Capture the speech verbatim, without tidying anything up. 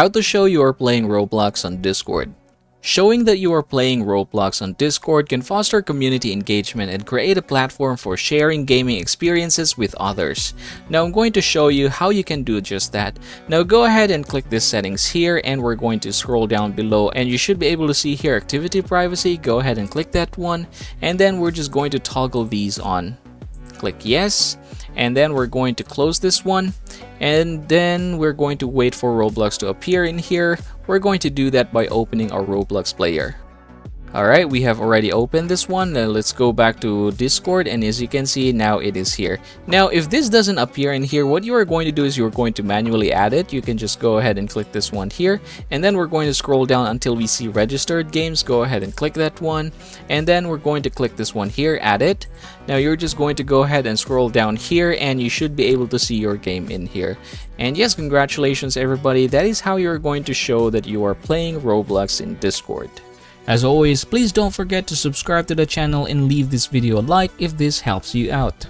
How to show you are playing Roblox on Discord. Showing that you are playing Roblox on Discord can foster community engagement and create a platform for sharing gaming experiences with others. Now I'm going to show you how you can do just that. Now go ahead and click this settings here, and we're going to scroll down below, and you should be able to see here activity privacy. Go ahead and click that one, and then we're just going to toggle these on. Click yes, and then we're going to close this one, and then we're going to wait for Roblox to appear in here. We're going to do that by opening our Roblox player. Alright, we have already opened this one. Now let's go back to Discord, and as you can see, now it is here. Now if this doesn't appear in here, what you are going to do is you're going to manually add it. You can just go ahead and click this one here, and then we're going to scroll down until we see registered games. Go ahead and click that one, and then we're going to click this one here, add it. Now you're just going to go ahead and scroll down here, and you should be able to see your game in here. And yes, congratulations everybody, that is how you're going to show that you are playing Roblox in Discord. As always, please don't forget to subscribe to the channel and leave this video a like if this helps you out.